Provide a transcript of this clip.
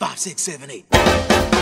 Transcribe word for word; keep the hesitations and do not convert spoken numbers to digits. five, six, seven, eight.